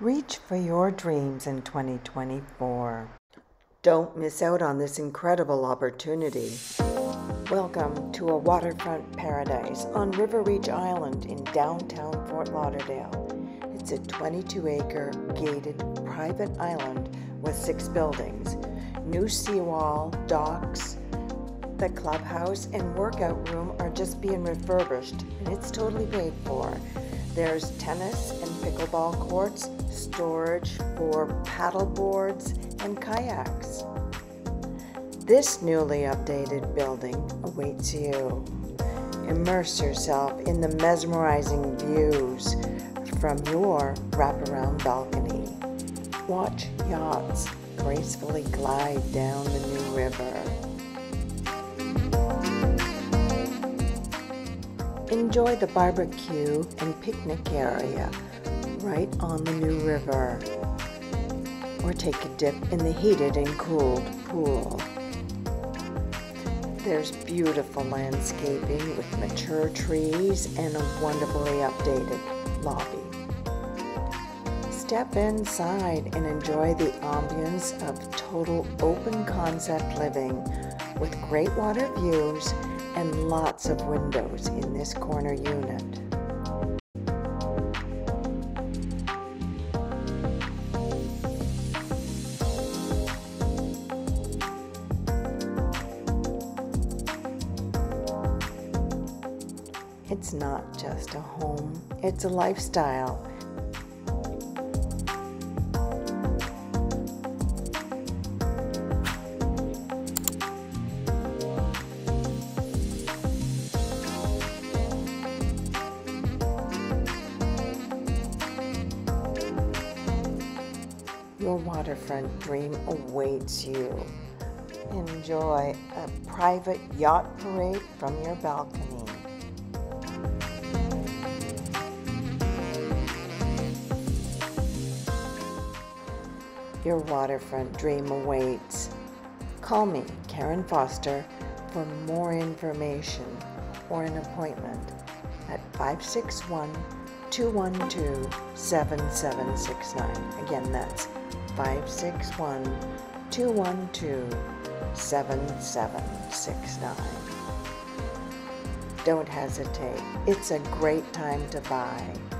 Reach for your dreams in 2024. Don't miss out on this incredible opportunity. Welcome to a waterfront paradise on River Reach Island in downtown Fort Lauderdale. It's a 22-acre gated private island with 6 buildings, new seawall, docks, the clubhouse and workout room are just being refurbished and it's totally paid for. There's tennis and pickleball courts, storage for paddle boards and kayaks. This newly updated building awaits you. Immerse yourself in the mesmerizing views from your wraparound balcony. Watch yachts gracefully glide down the New River. Enjoy the barbecue and picnic area right on the New River, or take a dip in the heated and cooled pool. There's beautiful landscaping with mature trees and a wonderfully updated lobby. Step inside and enjoy the ambience of total open concept living with great water views and lots of windows in this corner unit. It's not just a home, it's a lifestyle. Your waterfront dream awaits you. Enjoy a private yacht parade from your balcony. Your waterfront dream awaits. Call me, Karen Foster, for more information or an appointment at 561-212-7769. Again, that's 561-212-7769. Don't hesitate. It's a great time to buy.